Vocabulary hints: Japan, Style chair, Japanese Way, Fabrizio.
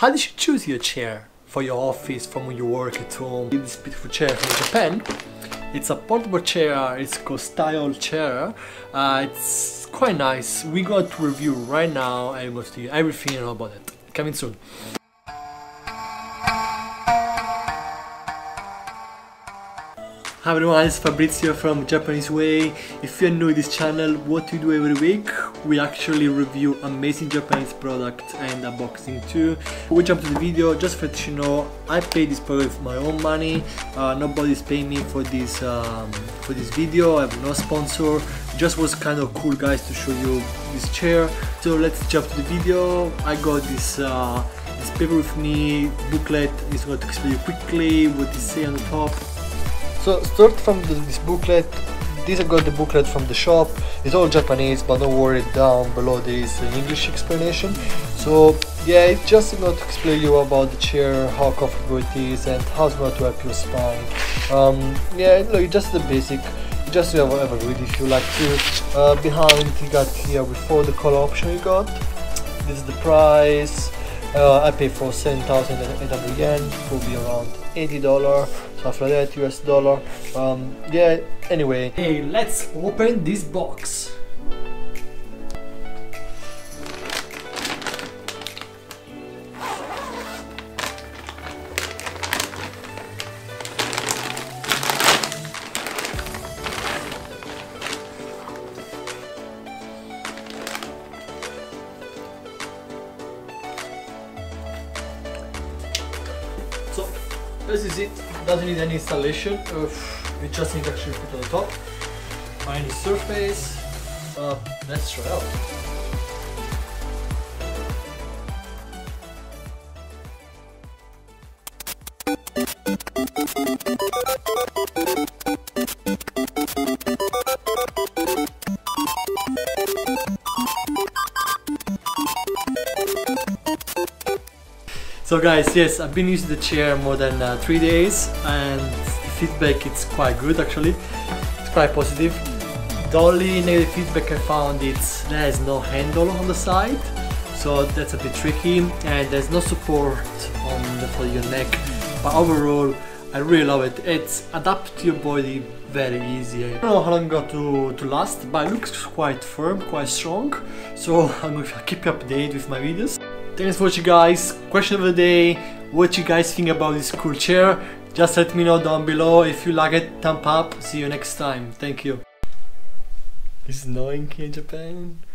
How did you choose your chair for your office, from when you work at home? This beautiful chair from Japan. It's a portable chair, it's called Style chair. It's quite nice. We're going to review right now and we'll see everything you know about it. Coming soon. Hi everyone, it's Fabrizio from Japanese Way. If you're new to this channel, what we do every week, we actually review amazing Japanese products and unboxing too. Before we jump to the video, just for you to know, I paid this product with my own money. Nobody's paying me for this video. I have no sponsor. Just was kind of cool, guys, to show you this chair. So let's jump to the video. I got this paper with me, booklet. It's going to explain you quickly what they say on the top. So start from this booklet. These I got the booklet from the shop. It's all Japanese, but don't worry, down below there is an English explanation. So yeah, it's just going to explain you about the chair, how comfortable it is, and how it's going to help your spine. Yeah, look, just the basic. Just you have a read if you like to. Behind you got here before the color option you got. This is the price. I pay for 7,800 yen, it will be around $80, stuff like that, US dollar. Yeah, anyway. Hey, let's open this box. So this is it. It doesn't need any installation. You just need to actually put it on the top. Find the surface. Let's try it out. So guys, yes, I've been using the chair more than 3 days, and the feedback is quite good actually. It's quite positive. The only negative feedback I found is there's no handle on the side, so that's a bit tricky, and there's no support for your neck. But overall, I really love it. It's adapted to your body very easy. I don't know how long it's going to last, but it looks quite firm, quite strong. So I'm going to keep you updated with my videos. Thanks for watching, guys. Question of the day: what you guys think about this cool chair? Just let me know down below. If you like it, thumb up. See you next time. Thank you. It's snowing in Japan.